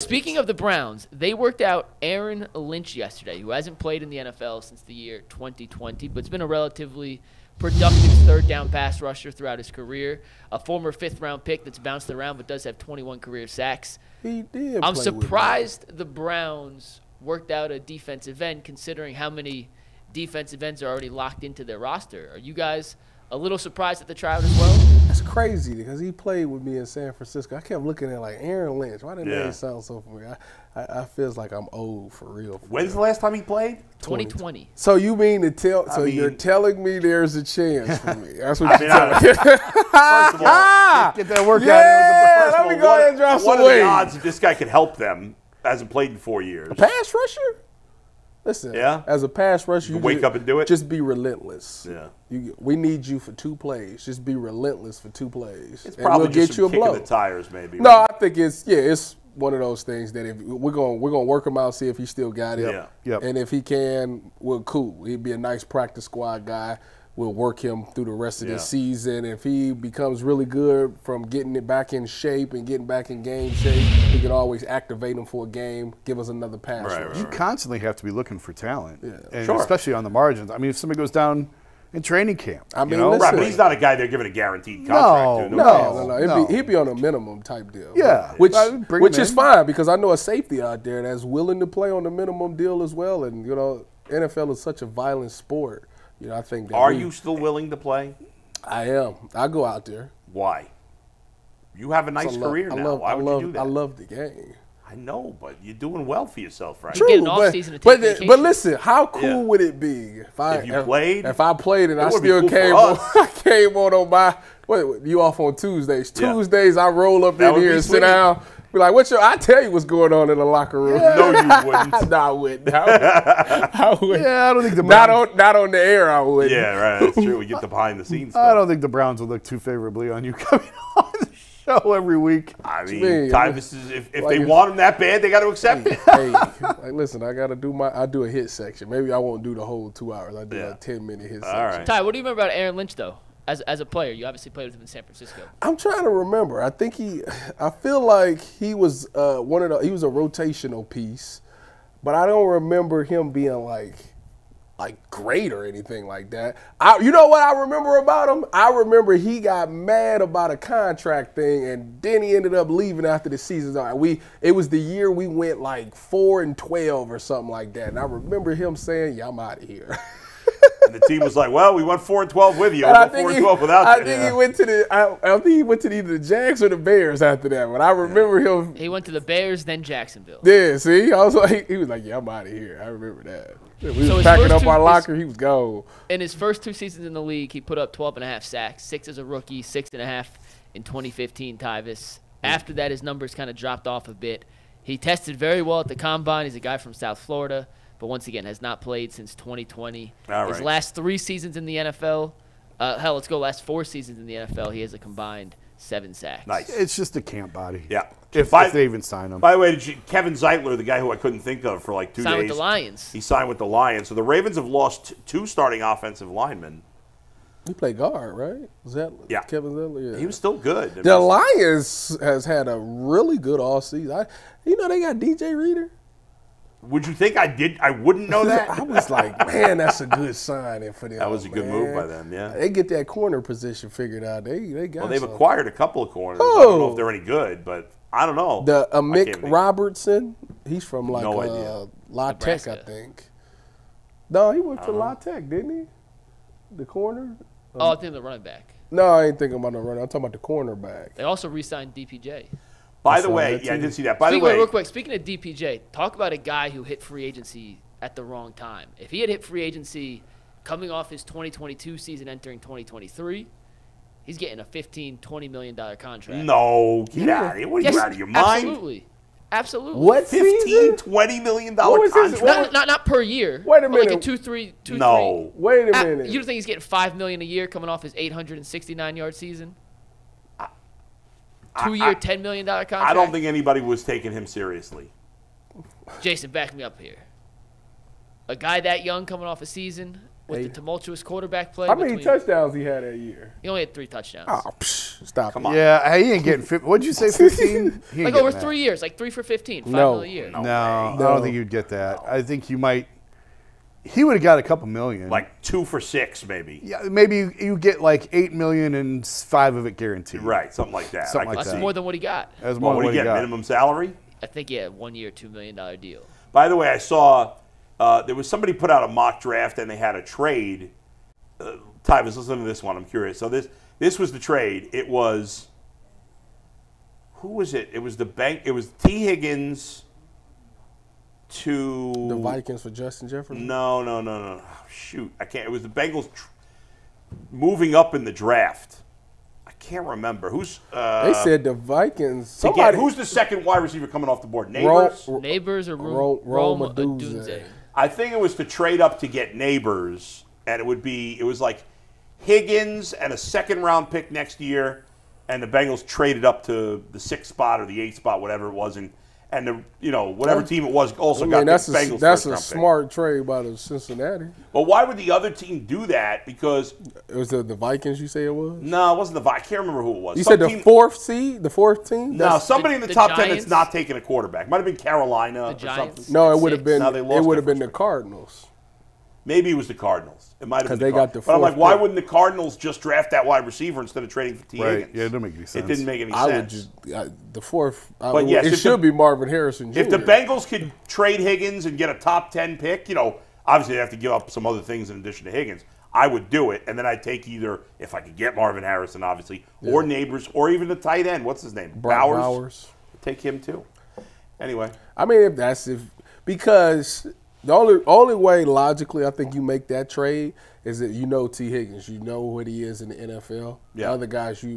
Speaking of the Browns, they worked out Aaron Lynch yesterday, who hasn't played in the NFL since the year 2020, but it's been a relatively productive third-down pass rusher throughout his career. A former fifth-round pick that's bounced around but does have 21 career sacks. He did. I'm surprised the Browns worked out a defensive end considering how many defensive ends are already locked into their roster. Are you guys a little surprised at the tryout as well? That's crazy because he played with me in San Francisco. I kept looking at like Aaron Lynch. Why didn't they sound so familiar? I feel like I'm old for real. When's the last time he played? 2020. So you mean to tell? So you're telling me there's a chance for me? That's what you're telling me. First of all, get that workout. Yeah, let me go ahead and drop some weight. What are the odds that this guy could help them? Hasn't played in 4 years. A pass rusher. Listen, as a pass rusher, you wake up and do it. Just be relentless. Yeah, we need you for 2 plays. Just be relentless for 2 plays. It's probably just some kick of the tires, maybe. No, I think it's one of those things that if we're gonna work him out, see if he still got it. Yeah, and if he can, we're cool. He'd be a nice practice squad guy. We'll work him through the rest of this season. If he becomes really good from getting it back in shape and getting back in game shape, we can always activate him for a game, give us another pass. Right, you constantly have to be looking for talent, and especially on the margins. I mean, if somebody goes down in training camp, I mean, but he's not a guy they're giving a guaranteed contract to. No. He'd be on a minimum type deal. Yeah, which is fine because I know a safety out there that's willing to play on the minimum deal as well. And you know, NFL is such a violent sport. You know, I think that Are you still willing to play? I am. I go out there. Why? You have a nice career now. Why would you do that? I love the game. I know, but you're doing well for yourself, right? True, but listen, how cool would it be if I played and I still came on you off on Tuesdays. Tuesdays I roll up in here and sit down. Be like, I tell you what's going on in the locker room. Yeah. No, you wouldn't. No, I wouldn't. I wouldn't. Yeah, I don't think the Browns. Not on the air, I wouldn't. Yeah, right. That's true. We get the behind the scenes stuff. I don't think the Browns would look too favorably on you coming on the show every week. I mean, Tyvus is, if like they want him that bad, they got to accept it. Hey, listen, I got to do I do a hit section. Maybe I won't do the whole 2 hours. I do a 10-minute hit section. Right. Ty, what do you remember about Aaron Lynch, though? As a player, you obviously played with him in San Francisco. I'm trying to remember. I feel like he was he was a rotational piece, but I don't remember him being like great or anything like that. You know what I remember about him? I remember he got mad about a contract thing, and then he ended up leaving after the season. It was the year we went like 4-12 or something like that, and I remember him saying, "Yeah, I'm out of here." And the team was like, "Well, we went 4-12 with you. We went 4-12 without you." I think he went to the. I think he went to either the Jags or the Bears after that. But I remember him. He went to the Bears, then Jacksonville. Yeah, see, I was like, he was like, "Yeah, I'm out of here." I remember that. We was packing up our locker. He was gone. In his first 2 seasons in the league, he put up 12.5 sacks, 6 as a rookie, 6.5 in 2015. Tyvus. After that, his numbers kind of dropped off a bit. He tested very well at the combine. He's a guy from South Florida, but once again has not played since 2020. His last 3 seasons in the NFL, let's go last 4 seasons in the NFL, he has a combined 7 sacks. Nice. It's just a camp body. Yeah. If they even sign him. By the way, Kevin Zeitler, the guy who I couldn't think of for like 2 days. Signed with the Lions. He signed with the Lions. So the Ravens have lost 2 starting offensive linemen. He played guard, right? Zettler, yeah. Kevin Zettler, yeah. He was still good. The Lions has had a really good offseason. You know they got DJ Reader? Would you think I wouldn't know that? I was like, man, that's a good sign for them. That was a good move by them, yeah. They get that corner position figured out. They got. Well, they've acquired a couple of corners. Oh. I don't know if they're any good, but I don't know. The Amik Robertson, he's from like La Tech, I think. No, he went to La Tech, didn't he? The corner? I think the running back. No, I ain't thinking about the running. I'm talking about the cornerback. They also re-signed DPJ. By the way, yeah, I did see that. By the way, real quick, speaking of DPJ, talk about a guy who hit free agency at the wrong time. If he had hit free agency coming off his 2022 season entering 2023, he's getting a $15, $20 million contract. No, get out of here. What are you out of your mind? Absolutely. Absolutely. What $15, $20 million contract? Not per year. Wait a minute. Like a 2-3. No. Wait a minute. You don't think he's getting $5 million a year coming off his 869-yard season? 2-year, $10 million contract? I don't think anybody was taking him seriously. Jason, back me up here. A guy that young coming off a season with the tumultuous quarterback play. How many touchdowns he had that year? He only had 3 touchdowns. Oh, stop. Come on. Yeah, he ain't getting 50. What'd you say, 15? Like over 3 years, like 3 for 15, 5 million a year. No, I don't think you'd get that. I think you might. He would have got a couple million. Like 2 for 6, maybe. Yeah, maybe you get like 8 million and 5 of it guaranteed. Right, something like that. Something like that. That's more than what he got. That's more than what he got. Minimum salary? I think he had 1 year, $2 million deal. By the way, I saw there was somebody put out a mock draft and they had a trade. Ty was listening to this one. I'm curious. So this was the trade. It was who was it? It was the bank. It was T. Higgins to the Vikings for Justin Jefferson. No. Shoot, I can't. It was the Bengals moving up in the draft. Can't remember who's. They said the Vikings. Somebody. Who's the second wide receiver coming off the board? Neighbors. Neighbors or Rome Odunze. I think it was to trade up to get Neighbors, and it would be. It was like Higgins and a second-round pick next year, and the Bengals traded up to the 6th spot or the 8th spot, whatever it was, and the whatever team it was also got the Bengals first-round pick. That's a smart trade by the Cincinnati. But why would the other team do that? Because it was the Vikings. You say it was? No, it wasn't the Vikings. I can't remember who it was. You said the 4th seed, the 4th team. No, somebody in the top 10 that's not taking a quarterback. Might have been Carolina or something. No, it would have been. It would have been the Cardinals. Maybe it was the Cardinals. It might have been. Because they got the 4th. But I'm like, why wouldn't the Cardinals just draft that wide receiver instead of trading for T. Higgins? Right. Yeah, it didn't make any sense. It didn't make any sense. It should be Marvin Harrison Jr. If the Bengals could trade Higgins and get a top 10 pick, obviously they have to give up some other things in addition to Higgins. I would do it, and then I'd take either, if I could get Marvin Harrison, obviously, or Neighbors, or even the tight end. What's his name? Bowers. Take him too. Anyway. I mean, because the only way logically I think you make that trade is that T. Higgins, what he is in the NFL. Yeah. The other guys that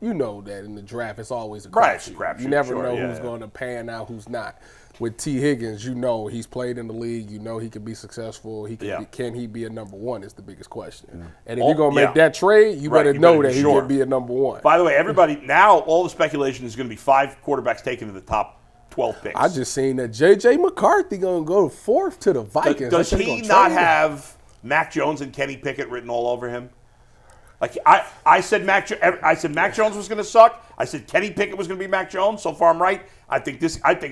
in the draft it's always a crapshoot. Right, you never know who's going to pan out, who's not. With T. Higgins, he's played in the league. He could be successful. He could can he be a number one is the biggest question. Yeah. And if you're going to make that trade, you better know that he could be a number one. By the way, everybody, now all the speculation is going to be 5 quarterbacks taken in the top 12 picks. I just seen that JJ McCarthy going to go 4th to the Vikings. Does he not have Mac Jones and Kenny Pickett written all over him? Like I said Mac Jones was going to suck. I said Kenny Pickett was going to be Mac Jones. So far I'm right. I think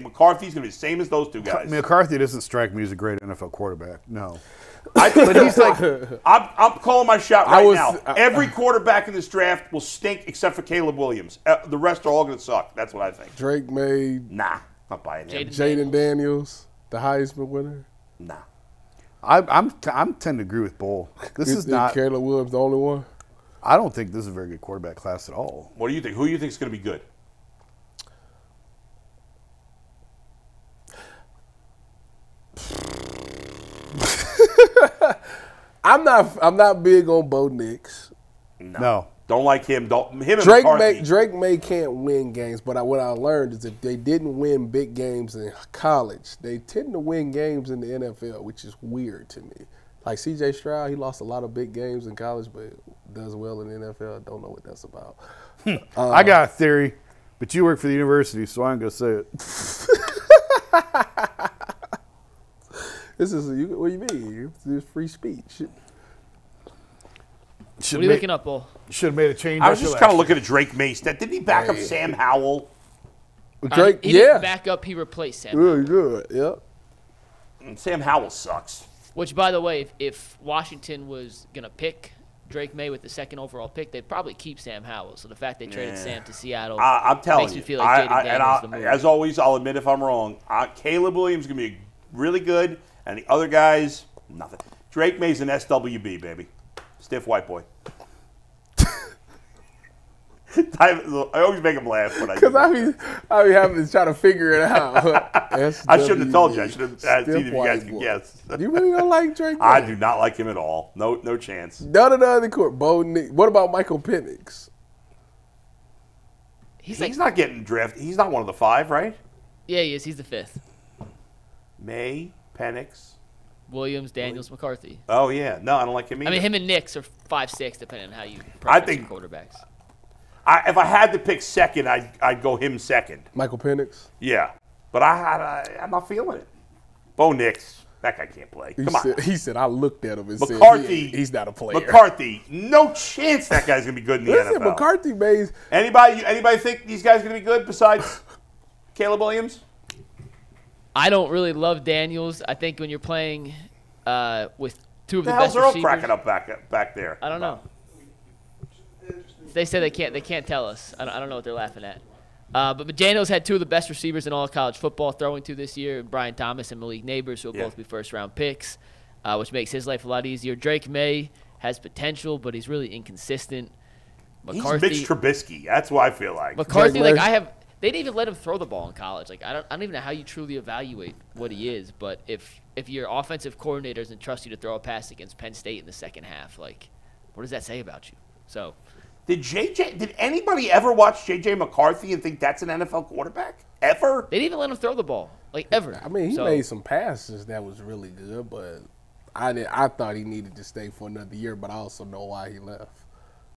McCarthy's going to be the same as those two guys. McCarthy doesn't strike me as a great NFL quarterback. No. But he's like I'm calling my shot right now. Every quarterback in this draft will stink except for Caleb Williams. The rest are all going to suck. That's what I think. Drake Maye. Nah, not buying him. Jayden Daniels, the Heisman winner. Nah. I'm tend to agree with Bull. Is Caleb Williams the only one? I don't think this is a very good quarterback class at all. What do you think? Who do you think is going to be good? I'm not big on Bo Nix. No. Don't like him. Drake Maye can't win games, but what I learned is if they didn't win big games in college, they tend to win games in the NFL, which is weird to me. Like C.J. Stroud, he lost a lot of big games in college, but does well in the NFL. I don't know what that's about. I got a theory, but you work for the university, so I ain't gonna say it. What do you mean? This is free speech. What are you looking up, Bull? Should have made a change. I was just kind of looking at Drake Maye. Didn't he back up Sam Howell? Drake, he didn't back up. He replaced Sam. Really good. Yep. And Sam Howell sucks. Which, by the way, if Washington was going to pick Drake Maye with the 2nd overall pick, they'd probably keep Sam Howell. So the fact they traded Sam to Seattle makes me feel like Jayden Daniels the move. As always, I'll admit if I'm wrong. Caleb Williams is going to be really good, and the other guys, nothing. Drake Maye's an SWB, baby. Stiff white boy. I always make him laugh when I do. Because I be having to try to figure it out. I shouldn't have told you. I should have seen if you guys could guess. You really don't like Drake Maye? I do not like him at all. No chance. None of the other court. Bo Nix. What about Michael Penix? He's not getting drafted. He's not one of the 5, right? Yeah, he is. He's the 5th. Maye, Penix, Williams, Daniels, McCarthy. Oh, yeah. No, I don't like him either. I mean, him and Nix are 5, 6, depending on how you practice your quarterbacks. If I had to pick 2nd, I'd go him 2nd. Michael Penix? Yeah. But I'm not feeling it. Bo Nix. that guy can't play. Come on. He said, I looked at him and McCarthy, said, he's not a player. McCarthy, no chance that guy's going to be good in the NFL. McCarthy Mays. Anybody think these guys are going to be good besides Caleb Williams? I don't really love Daniels. I think when you're playing with two of the best receivers. The hell's Earl cracking up back there? I don't know. They say they can't tell us. I don't know what they're laughing at. But Daniels had two of the best receivers in all of college football throwing to this year, Brian Thomas and Malik Nabers, who will both be first-round picks, which makes his life a lot easier. Drake Maye has potential, but he's really inconsistent. McCarthy, he's Mitch Trubisky. That's what I feel like. McCarthy, like they didn't even let him throw the ball in college. Like I don't even know how you truly evaluate what he is. But if your offensive coordinator doesn't trust you to throw a pass against Penn State in the second half, like what does that say about you? So. Did anybody ever watch JJ McCarthy and think that's an NFL quarterback? Ever? They didn't even let him throw the ball. Like, ever. I mean, he made some passes that was really good, but I thought he needed to stay for another year, but I also know why he left.